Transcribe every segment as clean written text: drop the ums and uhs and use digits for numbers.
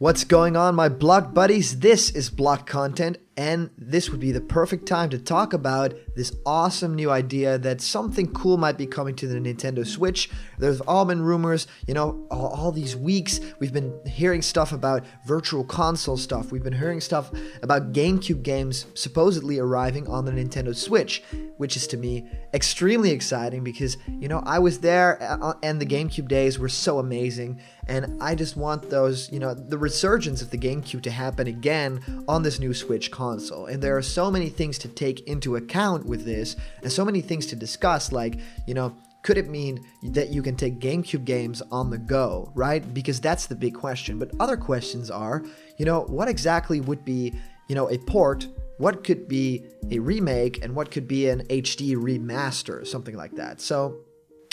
What's going on, my Blocked buddies? This is Blocked Content, and this would be the perfect time to talk about this awesome new idea that something cool might be coming to the Nintendo Switch. There's all been rumors, you know, all these weeks we've been hearing stuff about Virtual Console stuff. We've been hearing stuff about GameCube games supposedly arriving on the Nintendo Switch, which is to me extremely exciting because, you know, I was there and the GameCube days were so amazing, and I just want those, you know, the resurgence of the GameCube to happen again on this new Switch console. And there are so many things to take into account with this and so many things to discuss, like, you know, could it mean that you can take GameCube games on the go, right? Because that's the big question. But other questions are, you know, what exactly would be, you know, a port, what could be a remake, and what could be an HD remaster, something like that. So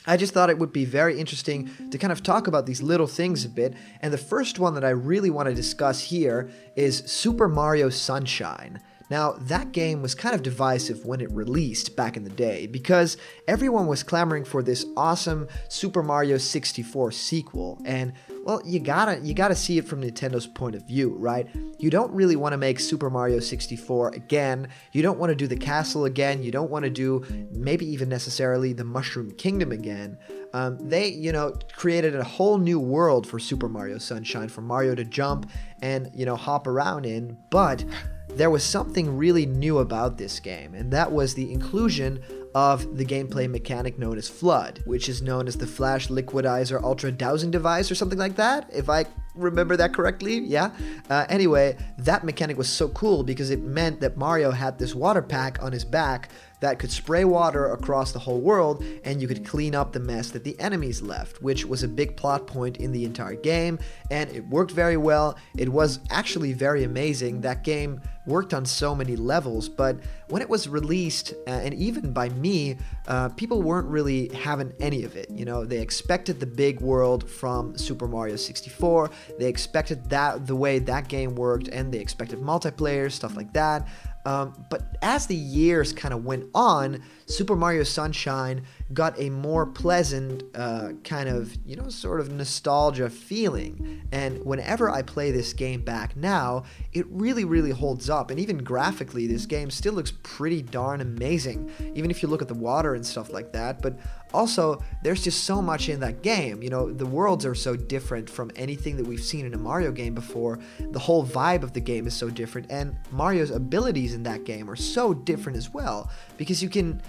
I just thought it would be very interesting to kind of talk about these little things a bit, and the first one that I really want to discuss here is Super Mario Sunshine. Now, that game was kind of divisive when it released back in the day, because everyone was clamoring for this awesome Super Mario 64 sequel, and, well, you gotta see it from Nintendo's point of view, right? You don't really want to make Super Mario 64 again, you don't want to do the castle again, you don't want to do maybe even necessarily the Mushroom Kingdom again. They, you know, created a whole new world for Super Mario Sunshine, for Mario to jump and, you know, hop around in, but there was something really new about this game, and that was the inclusion of the gameplay mechanic known as Flood, which is known as the Flash Liquidizer Ultra Dousing Device or something like that, if I remember that correctly, yeah? Anyway, that mechanic was so cool because it meant that Mario had this water pack on his back that could spray water across the whole world, and you could clean up the mess that the enemies left, which was a big plot point in the entire game, and it worked very well. It was actually very amazing. That game worked on so many levels, but when it was released, and even by me, people weren't really having any of it. You know, they expected the big world from Super Mario 64, they expected that the way that game worked, and they expected multiplayer, stuff like that. But as the years kind of went on, Super Mario Sunshine got a more pleasant kind of, you know, sort of nostalgia feeling. And whenever I play this game back now, it really, really holds up. And even graphically, this game still looks pretty darn amazing, even if you look at the water and stuff like that. But also, there's just so much in that game. You know, the worlds are so different from anything that we've seen in a Mario game before. The whole vibe of the game is so different, and Mario's abilities in that game are so different as well, because you can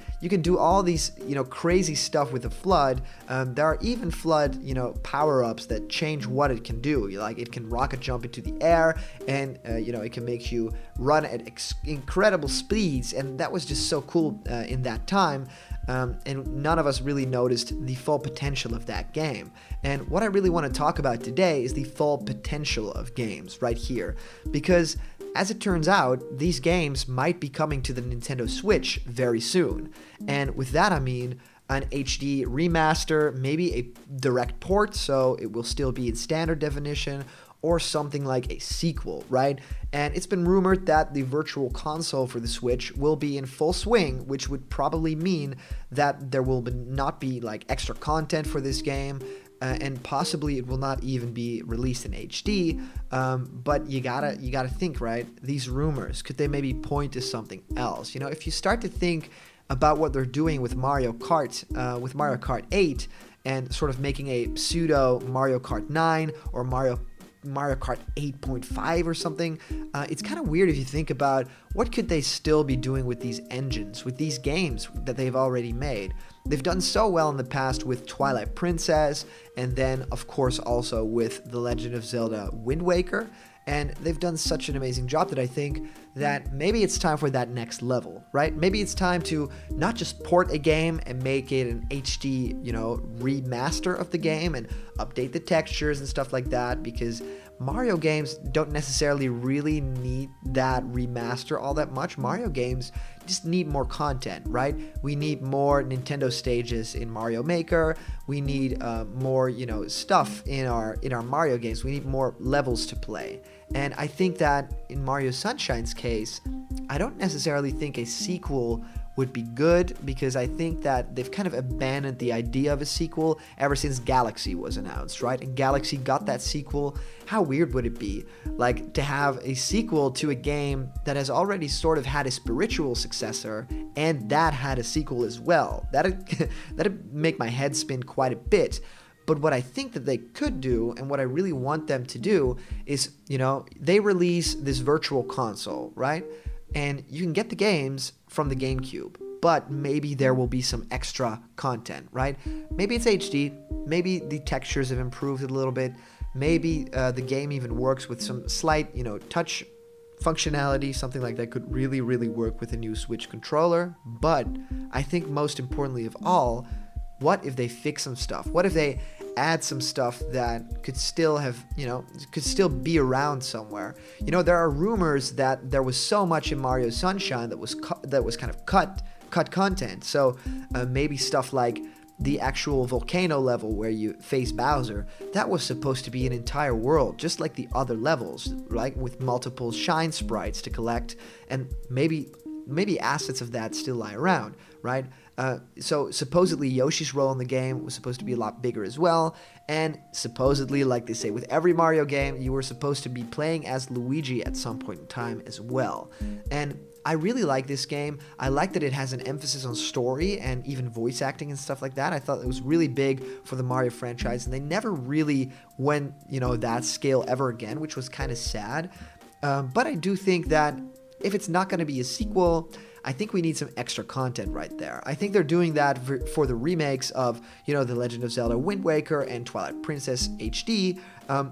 do all these, you know, crazy stuff with the Flood. There are even Flood, you know, power-ups that change what it can do. Like, it can rocket jump into the air, and you know, it can make you run at incredible speeds, and that was just so cool in that time. And none of us really noticed the full potential of that game. And what I really want to talk about today is the full potential of games right here, because as it turns out, these games might be coming to the Nintendo Switch very soon. And with that, I mean an HD remaster, maybe a direct port, so it will still be in standard definition, or something like a sequel, right? And it's been rumored that the Virtual Console for the Switch will be in full swing, which would probably mean that there will not be like extra content for this game, and possibly it will not even be released in HD. But you gotta think, right? These rumors, could they maybe point to something else? You know, if you start to think about what they're doing with Mario Kart 8, and sort of making a pseudo Mario Kart 9 or Mario Kart 8.5 or something, it's kind of weird if you think about what could they still be doing with these engines, with these games that they've already made. They've done so well in the past with Twilight Princess, and then of course also with The Legend of Zelda Wind Waker, and they've done such an amazing job that I think that maybe it's time for that next level, right? Maybe it's time to not just port a game and make it an HD, you know, remaster of the game and update the textures and stuff like that, because Mario games don't necessarily really need that remaster all that much. Mario games just need more content, right? We need more Nintendo stages in Mario Maker. We need more, you know, stuff in our Mario games. We need more levels to play. And I think that in Mario Sunshine's case, I don't necessarily think a sequel would be good, because I think that they've kind of abandoned the idea of a sequel ever since Galaxy was announced, right? And Galaxy got that sequel. How weird would it be, like, to have a sequel to a game that has already sort of had a spiritual successor and that had a sequel as well? That'd make my head spin quite a bit. But what I think that they could do, and what I really want them to do, is, you know, they release this Virtual Console, right? And you can get the games from the GameCube, but maybe there will be some extra content, right? Maybe it's HD, maybe the textures have improved a little bit, maybe the game even works with some slight, you know, touch functionality, something like that could really, really work with a new Switch controller. But I think most importantly of all, what if they fix some stuff? What if they add some stuff that could still have, you know, could still be around somewhere? You know, there are rumors that there was so much in Mario Sunshine that was kind of cut content. So maybe stuff like the actual volcano level where you face Bowser, that was supposed to be an entire world, just like the other levels, right? With multiple shine sprites to collect, and maybe assets of that still lie around, right? So supposedly Yoshi's role in the game was supposed to be a lot bigger as well, and supposedly, like they say with every Mario game, you were supposed to be playing as Luigi at some point in time as well. And I really like this game. I like that it has an emphasis on story and even voice acting and stuff like that. I thought it was really big for the Mario franchise, and they never really went, you know, that scale ever again, which was kind of sad. But I do think that if it's not going to be a sequel, I think we need some extra content right there. I think they're doing that for the remakes of, you know, The Legend of Zelda Wind Waker and Twilight Princess HD.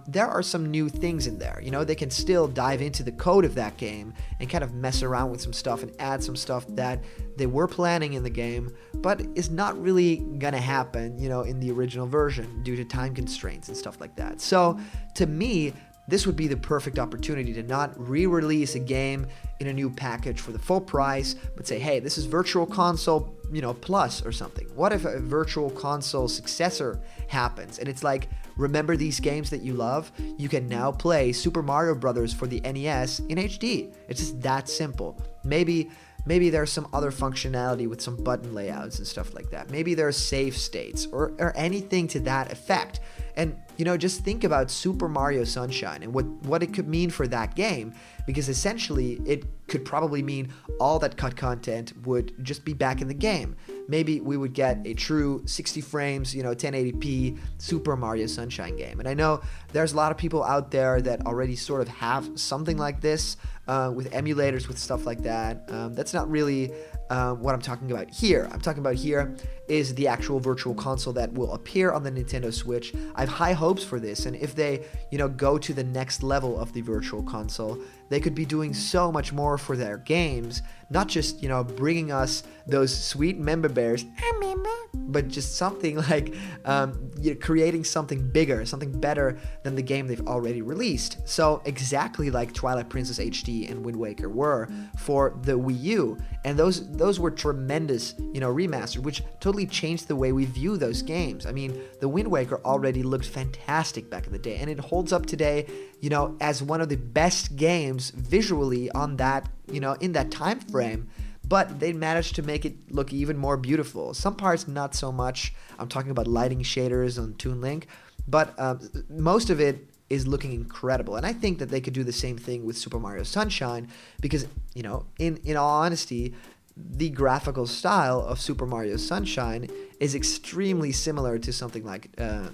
There are some new things in there. You know, they can still dive into the code of that game and kind of mess around with some stuff and add some stuff that they were planning in the game, but is not really gonna happen, you know, in the original version due to time constraints and stuff like that. So to me, this would be the perfect opportunity to not re-release a game in a new package for the full price, but say, hey, this is Virtual Console, you know, plus or something. What if a Virtual Console successor happens and it's like, remember these games that you love? You can now play Super Mario Brothers for the NES in HD. It's just that simple. Maybe there's some other functionality with some button layouts and stuff like that. Maybe there are save states or anything to that effect. And, you know, just think about Super Mario Sunshine and what it could mean for that game, because essentially it could probably mean all that cut content would just be back in the game. Maybe we would get a true 60 frames, you know, 1080p Super Mario Sunshine game. And I know there's a lot of people out there that already sort of have something like this with emulators, with stuff like that. That's not really what I'm talking about here. I'm talking about here is the actual Virtual Console that will appear on the Nintendo Switch. I have high hopes for this, and if they, you know, go to the next level of the Virtual Console, they could be doing so much more for their games, not just, you know, bringing us those sweet member bears, but just something like you know, creating something bigger, something better than the game they've already released. So exactly like Twilight Princess HD and Wind Waker were for the Wii U, and those were tremendous, you know, remastered, which totally changed the way we view those games. I mean, the Wind Waker already looked fantastic back in the day, and it holds up today, you know, as one of the best games visually on that, you know, in that time frame. But they managed to make it look even more beautiful. Some parts not so much. I'm talking about lighting shaders on Toon Link, but most of it is looking incredible. And I think that they could do the same thing with Super Mario Sunshine, because, you know, in all honesty, the graphical style of Super Mario Sunshine is extremely similar to something like,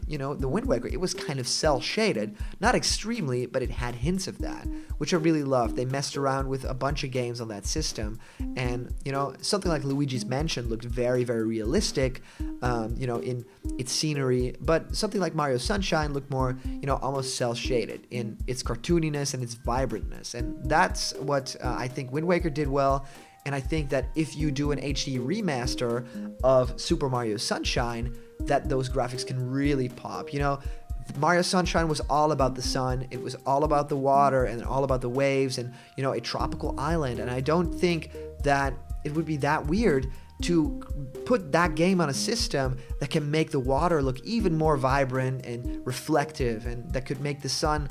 you know, the Wind Waker. It was kind of cel-shaded. Not extremely, but it had hints of that, which I really loved. They messed around with a bunch of games on that system. And, you know, something like Luigi's Mansion looked very, very realistic, you know, in its scenery. But something like Mario Sunshine looked more, you know, almost cel-shaded in its cartooniness and its vibrantness. And that's what I think Wind Waker did well. And I think that if you do an HD remaster of Super Mario Sunshine, that those graphics can really pop. You know, Mario Sunshine was all about the sun, it was all about the water, and all about the waves, and, you know, a tropical island. And I don't think that it would be that weird to put that game on a system that can make the water look even more vibrant and reflective, and that could make the sun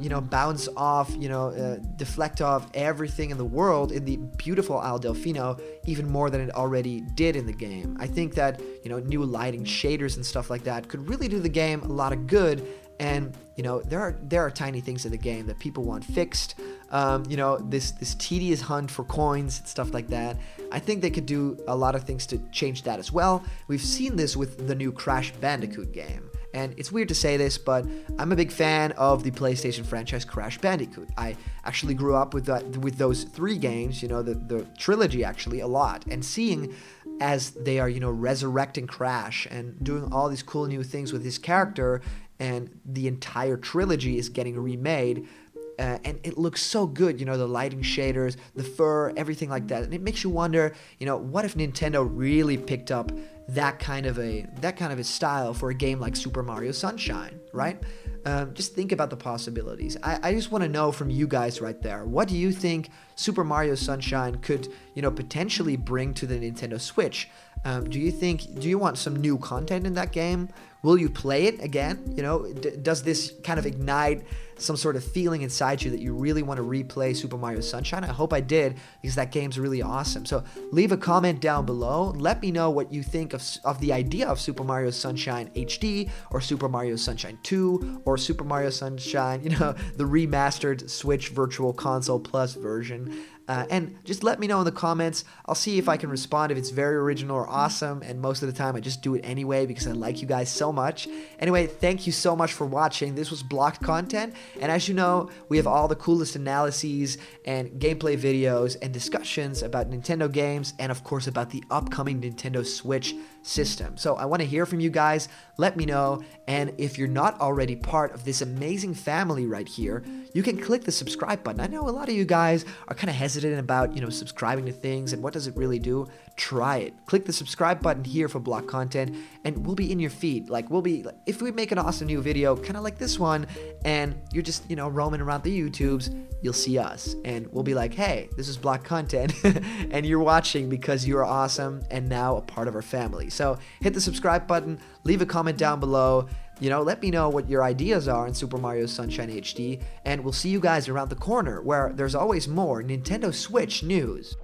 you know, bounce off, you know, deflect off everything in the world in the beautiful Isle Delfino even more than it already did in the game. I think that, you know, new lighting, shaders and stuff like that could really do the game a lot of good. And, you know, there are tiny things in the game that people want fixed. You know, this tedious hunt for coins and stuff like that. I think they could do a lot of things to change that as well. We've seen this with the new Crash Bandicoot game. And it's weird to say this, but I'm a big fan of the PlayStation franchise Crash Bandicoot. I actually grew up with those three games, you know, the trilogy actually, a lot. And seeing as they are, you know, resurrecting Crash and doing all these cool new things with his character, and the entire trilogy is getting remade, and it looks so good, you know, the lighting, shaders, the fur, everything like that. And it makes you wonder, you know, what if Nintendo really picked up that kind of a style for a game like Super Mario Sunshine, right? Just think about the possibilities. I just want to know from you guys right there, what do you think Super Mario Sunshine could, you know, potentially bring to the Nintendo Switch? Do you want some new content in that game? Will you play it again? You know, does this kind of ignite some sort of feeling inside you that you really want to replay Super Mario Sunshine? I hope I did, because that game's really awesome. So leave a comment down below. Let me know what you think of the idea of Super Mario Sunshine HD, or Super Mario Sunshine 2, or Super Mario Sunshine, you know, the remastered Switch Virtual Console Plus version. And just let me know in the comments. I'll see if I can respond if it's very original or awesome, and most of the time I just do it anyway because I like you guys so much. Anyway, thank you so much for watching. This was Blocked Content, and as you know, we have all the coolest analyses and gameplay videos and discussions about Nintendo games, and of course about the upcoming Nintendo Switch system. So I want to hear from you guys. Let me know, and if you're not already part of this amazing family right here, you can click the subscribe button. I know a lot of you guys are kind of hesitant about, you know, subscribing to things and what does it really do. Try it. Click the subscribe button here for Blocked Content, and we'll be in your feed. Like, we'll be, if we make an awesome new video kind of like this one, and you're just, you know, roaming around the YouTubes, you'll see us and we'll be like, hey, this is Blocked Content and you're watching because you're awesome and now a part of our family. So hit the subscribe button, leave a comment down below. You know, let me know what your ideas are in Super Mario Sunshine HD, and we'll see you guys around the corner where there's always more Nintendo Switch news.